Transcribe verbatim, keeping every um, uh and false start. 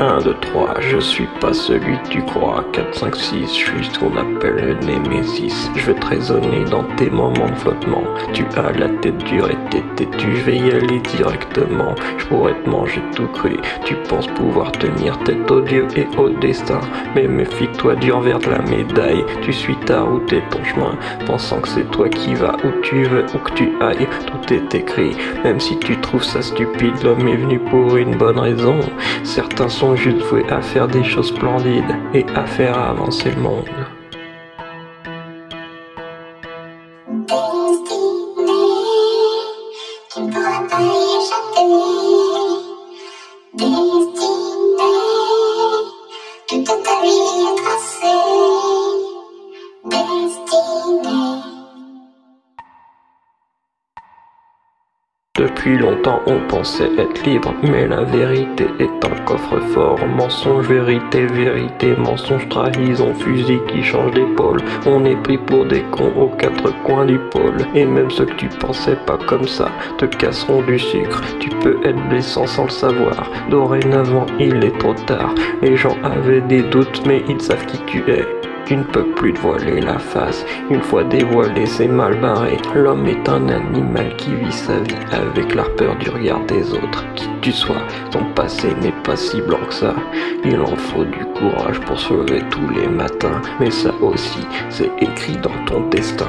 un, deux, trois, je suis pas celui que tu crois. quatre, cinq, six, je suis ce qu'on appelle le Némésis. Je veux te raisonner dans tes moments de flottement. Tu as la tête dure et t'es têtu, je vais y aller directement. Je pourrais te manger tout cru. Tu penses pouvoir tenir tête au Dieu et au destin. Mais méfie-toi du envers de la médaille. Tu suis ta route et ton chemin, pensant que c'est toi qui vas où tu veux, où que tu ailles. Tout est écrit, même si tu trouves ça stupide. L'homme est venu pour une bonne raison. Certains sont juste voués à faire des choses splendides et à faire avancer le monde. Destinée, tu ne pourras pas y échapper. Destinée, toute ta vie est tracée. Destinée. Depuis longtemps on pensait être libre, mais la vérité est un coffre-fort. Mensonge, vérité, vérité, mensonge, trahison, fusil qui change d'épaule. On est pris pour des cons aux quatre coins du pôle. Et même ceux que tu pensais pas comme ça te casseront du sucre. Tu peux être blessant sans le savoir. Dorénavant il est trop tard. Les gens avaient des doutes mais ils savent qui tu es. Tu ne peux plus te voiler la face, une fois dévoilé c'est mal barré. L'homme est un animal qui vit sa vie avec la peur du regard des autres. Qui que tu sois, ton passé n'est pas si blanc que ça. Il en faut du courage pour se lever tous les matins, mais ça aussi c'est écrit dans ton destin.